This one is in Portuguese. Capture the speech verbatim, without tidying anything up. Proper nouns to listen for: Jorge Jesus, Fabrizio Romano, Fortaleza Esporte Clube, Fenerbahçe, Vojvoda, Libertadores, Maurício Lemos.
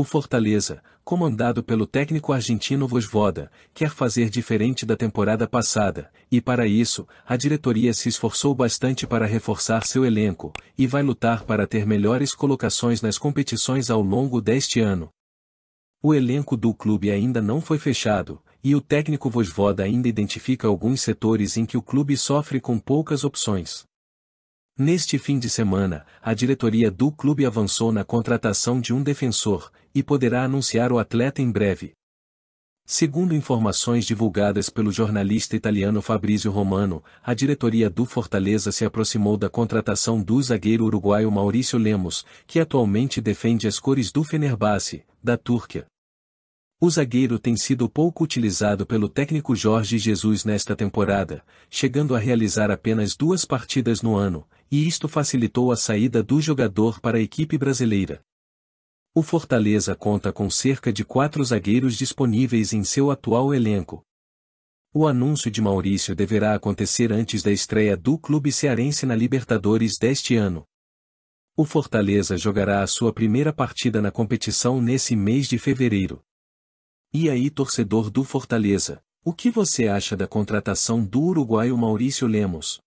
O Fortaleza, comandado pelo técnico argentino Vojvoda, quer fazer diferente da temporada passada, e para isso, a diretoria se esforçou bastante para reforçar seu elenco, e vai lutar para ter melhores colocações nas competições ao longo deste ano. O elenco do clube ainda não foi fechado, e o técnico Vojvoda ainda identifica alguns setores em que o clube sofre com poucas opções. Neste fim de semana, a diretoria do clube avançou na contratação de um defensor, e poderá anunciar o atleta em breve. Segundo informações divulgadas pelo jornalista italiano Fabrizio Romano, a diretoria do Fortaleza se aproximou da contratação do zagueiro uruguaio Maurício Lemos, que atualmente defende as cores do Fenerbahçe, da Turquia. O zagueiro tem sido pouco utilizado pelo técnico Jorge Jesus nesta temporada, chegando a realizar apenas duas partidas no ano, e isto facilitou a saída do jogador para a equipe brasileira. O Fortaleza conta com cerca de quatro zagueiros disponíveis em seu atual elenco. O anúncio de Maurício deverá acontecer antes da estreia do clube cearense na Libertadores deste ano. O Fortaleza jogará a sua primeira partida na competição nesse mês de fevereiro. E aí, torcedor do Fortaleza, o que você acha da contratação do uruguaio Maurício Lemos?